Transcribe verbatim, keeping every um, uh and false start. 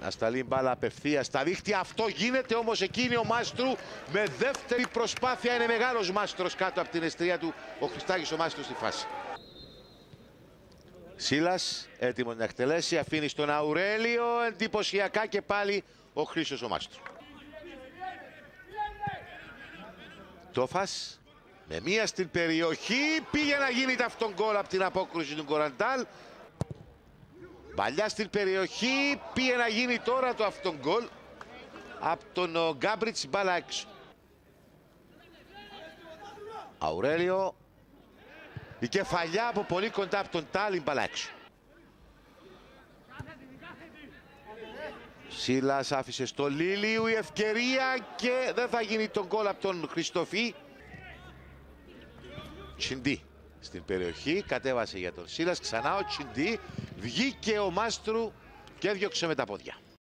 Να σταλεί μπάλα απευθεία στα δίχτυα. Αυτό γίνεται, όμως εκείνη ο Μάστρου με δεύτερη προσπάθεια. Είναι μεγάλος Μάστρος κάτω από την εστρία του. Ο Χριστάκης ο Μάστρος στη φάση. Σίλας έτοιμος να εκτελέσει. Αφήνει στον Αουρέλιο. Εντυπωσιακά και πάλι ο Χρήστος ο Μάστρου. Τόφας με μία στην περιοχή. Πήγε να γίνει ταυτόν γκολ από την απόκρουση του Κοραντάλ. Παλιά στην περιοχή, πήγε να γίνει τώρα το αυτόν γκολ από τον Γκάμπριτς, μπάλα έξω. Αουρέλιο, η κεφαλιά από πολύ κοντά από τον Τάλι, μπάλα έξω. Σίλας άφησε στο Λίλιου η ευκαιρία και δεν θα γίνει τον γκολ από τον Χριστοφή. Τσιντί στην περιοχή, κατέβασε για τον Σίλας, ξανά ο Τσιντί. Βγήκε ο Μάστρου και έδιωξε με τα πόδια.